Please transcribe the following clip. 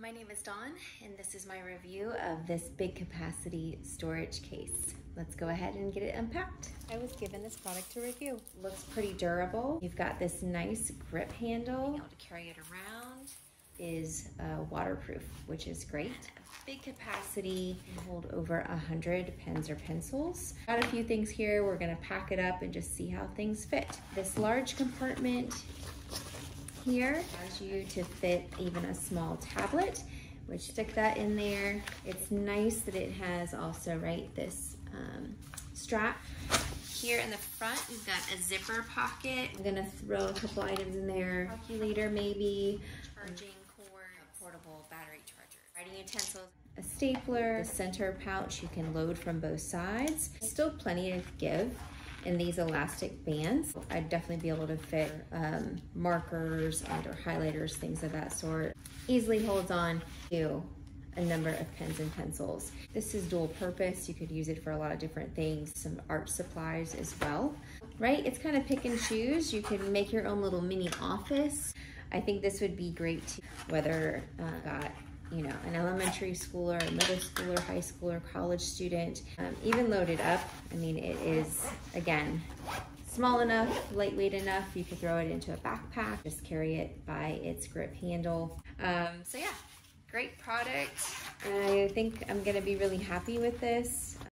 My name is Dawn, and this is my review of this big capacity storage case. Let's go ahead and get it unpacked. I was given this product to review. Looks pretty durable. You've got this nice grip handle. Being able to carry it around is waterproof, which is great. Big capacity, can hold over 100 pens or pencils. Got a few things here. We're gonna pack it up and just see how things fit. This large compartment here allows you to fit even a small tablet, which stick that in there. It's nice that it has also, right, this strap. Here in the front, you've got a zipper pocket. I'm gonna throw a couple items in there. Calculator maybe, charging cord, a portable battery charger, writing utensils, a stapler, the center pouch you can load from both sides. Still plenty to give in these elastic bands. I'd definitely be able to fit markers and/or highlighters, things of that sort. Easily holds on to a number of pens and pencils. This is dual purpose. You could use it for a lot of different things, some art supplies as well, right? It's kind of pick and choose. You can make your own little mini office. I think this would be great too, whether got an elementary schooler, a middle schooler, high schooler, college student, even loaded up. I mean, it is, again, small enough, lightweight enough, you could throw it into a backpack, just carry it by its grip handle. So yeah, great product. I think I'm gonna be really happy with this.